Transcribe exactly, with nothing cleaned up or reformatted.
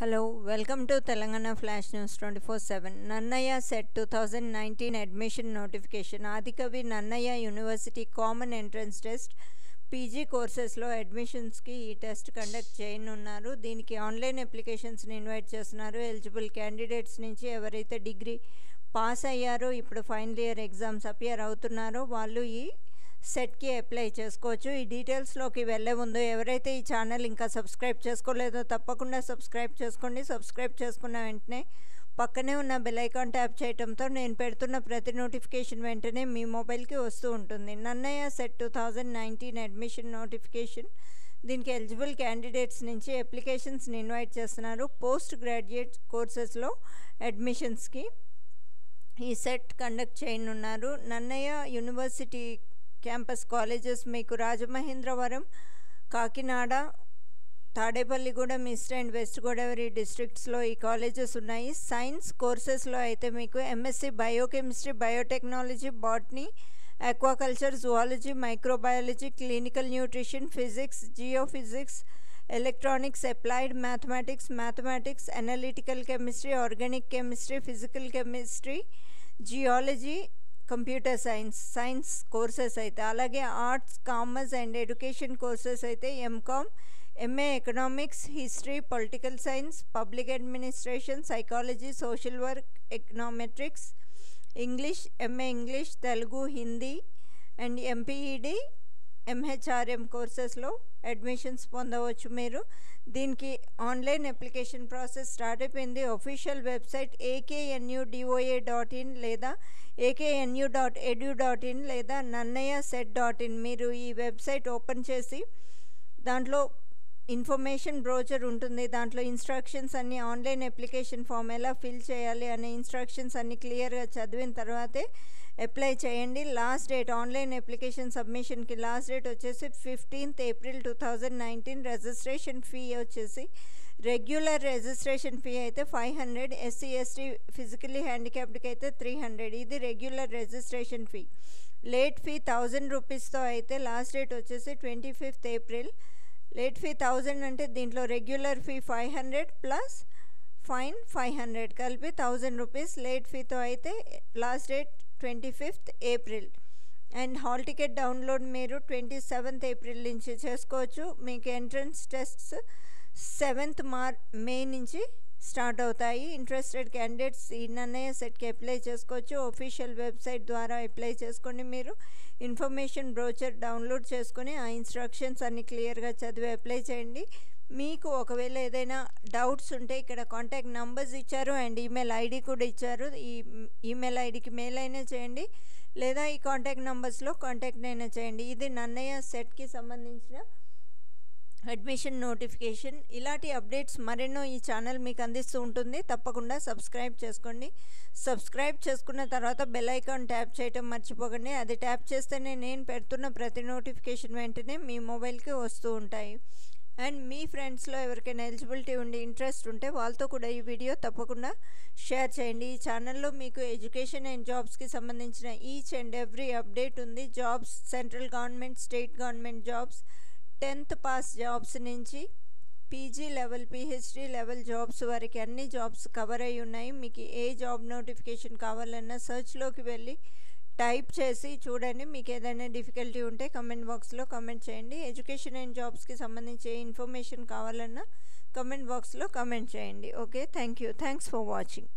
Hello, welcome to Telangana Flash News twenty-four seven. Nannaya SET twenty nineteen admission notification. Adikavi Nannaya University Common Entrance Test P G courses lo admissions ki ee test conduct cheyanunaru. Deeniki online applications ni invite chestunaru. Eligible candidates nunchi evaraithe degree pass ayyaro ippudu final year exams appear avutunnaro vallu ee set కి apply చేసుకోవచ్చు. ఈ డీటెయిల్స్లోకి వెళ్ళే ముందు ఎవరైతే ఈ channel ఇంకా subscribe చేసుకోలేదో తప్పకుండా సబ్స్క్రైబ్ చేసుకోండి. సబ్స్క్రైబ్ చేసుకున్న వెంటనే పక్కనే ఉన్న బెల్ ఐకాన్ ట్యాప్ చేయడంతో నేను పెడుతున్న ప్రతి నోటిఫికేషన్ వెంటనే మీ మొబైల్కి వస్తూ ఉంటుంది. Nannaya set two thousand nineteen admission notification, దీనికి ఎలిజిబుల్ క్యాండిడేట్స్ నుంచి అప్లికేషన్స్ని ఇన్వైట్ చేస్తున్నారు. పోస్ట్ గ్రాడ్యుయేట్ కోర్సెస్లో అడ్మిషన్స్కి ఈ సెట్ కండక్ట్ చేయనున్నారు. నన్నయ్య యూనివర్సిటీ క్యాంపస్ కాలేజెస్ మీకు Rajamahendravaram, Kakinada, Tadepalligudem, east and west Godavari డిస్ట్రిక్ట్స్లో ఈ కాలేజెస్ ఉన్నాయి. సైన్స్ కోర్సెస్లో అయితే మీకు MSc biochemistry, biotechnology, botany, aquaculture, zoology, microbiology, clinical nutrition, physics, geophysics, electronics, applied mathematics, mathematics, analytical chemistry, organic chemistry, physical chemistry, geology, computer science science courses అయితే, అలాగే arts, commerce and education courses అయితే MCom, MA economics, history, political science, public administration, psychology, social work, econometrics, English, MA English, Telugu, Hindi and MPEd, MHRM కోర్సెస్లో admissions పొందవచ్చు మీరు. దీనికి online application process start అయిపోయింది. Official website A K N U D O A dot in లేదా A K N U dot edu dot in లేదా Nannaya set dot in. మీరు ఈ website open చేసి దాంట్లో ఇన్ఫర్మేషన్ బ్రోచర్ ఉంటుంది. దాంట్లో ఇన్స్ట్రక్షన్స్ అన్నీ, ఆన్లైన్ అప్లికేషన్ ఫామ్ ఎలా ఫిల్ చేయాలి అనే ఇన్స్ట్రక్షన్స్ అన్నీ క్లియర్గా చదివిన తర్వాతే అప్లై చేయండి. లాస్ట్ డేట్ ఆన్లైన్ అప్లికేషన్ సబ్మిషన్కి లాస్ట్ డేట్ వచ్చేసి fifteenth April two thousand nineteen. Registration fee వచ్చేసి రెగ్యులర్ రిజిస్ట్రేషన్ ఫీ అయితే five hundred, SC ST physically హ్యాండిక్యాప్డ్కి అయితే త్రీ హండ్రెడ్. ఇది regular registration fee. Late fee thousand రూపీస్తో అయితే లాస్ట్ డేట్ వచ్చేసి twenty fifth April. Late fee thousand అంటే దీంట్లో regular fee five hundred plus fine five hundred కలిపి థౌజండ్ రూపీస్ లేట్ ఫీతో అయితే last date twenty fifth April. And hall ticket download మీరు twenty seventh April నుంచి చేసుకోవచ్చు. మీకు ఎంట్రన్స్ టెస్ట్స్ సెవెంత్ మార్ మే నుంచి స్టార్ట్ అవుతాయి. ఇంట్రెస్టెడ్ క్యాండిడేట్స్ ఈ నన్నయ్య సెట్కి అప్లై చేసుకోవచ్చు. అఫీషియల్ వెబ్సైట్ ద్వారా అప్లై చేసుకొని మీరు ఇన్ఫర్మేషన్ బ్రోచర్ డౌన్లోడ్ చేసుకొని ఆ ఇన్స్ట్రక్షన్స్ అన్ని క్లియర్గా చదివి అప్లై చేయండి. మీకు ఒకవేళ ఏదైనా డౌట్స్ ఉంటే ఇక్కడ కాంటాక్ట్ నంబర్స్ ఇచ్చారు అండ్ ఈమెయిల్ ఐడి కూడా ఇచ్చారు. ఈ ఈమెయిల్ ఐడికి మెయిల్ అయినా చేయండి లేదా ఈ కాంటాక్ట్ నంబర్స్లో కాంటాక్ట్ అయినా చేయండి. ఇది నన్నయ్య సెట్కి సంబంధించిన అడ్మిషన్ నోటిఫికేషన్. ఇలాంటి అప్డేట్స్ మరెన్నో ఈ ఛానల్ మీకు అందిస్తూ ఉంటుంది. తప్పకుండా సబ్స్క్రైబ్ చేసుకోండి. సబ్స్క్రైబ్ చేసుకున్న తర్వాత బెల్ ఐకాన్ ట్యాప్ చేయడం మర్చిపోకండి. అది ట్యాప్ చేస్తేనే నేను పెడుతున్న ప్రతి నోటిఫికేషన్ వెంటనే మీ మొబైల్కి వస్తూ ఉంటాయి. అండ్ మీ ఫ్రెండ్స్లో ఎవరికైనా ఎలిజిబిలిటీ ఉండి ఇంట్రెస్ట్ ఉంటే వాళ్ళతో కూడా ఈ వీడియో తప్పకుండా షేర్ చేయండి. ఈ ఛానల్లో మీకు ఎడ్యుకేషన్ అండ్ జాబ్స్కి సంబంధించిన ఈచ్ అండ్ ఎవ్రీ అప్డేట్ ఉంది. Jobs, central government, state government jobs, tenth pass jobs నుంచి PG level, PhD level jobs వరకు అన్ని జాబ్స్ కవర్ అయి ఉన్నాయి. మీకు ఏ జాబ్ నోటిఫికేషన్ కావాలన్నా సర్చ్లోకి వెళ్ళి టైప్ చేసి చూడండి. మీకు ఏదైనా డిఫికల్టీ ఉంటే కమెంట్ బాక్స్లో కమెంట్ చేయండి. ఎడ్యుకేషన్ అండ్ జాబ్స్కి సంబంధించి ఏ ఇన్ఫర్మేషన్ కావాలన్నా కమెంట్ బాక్స్లో కమెంట్ చేయండి. Okay, thank you. Thanks for watching.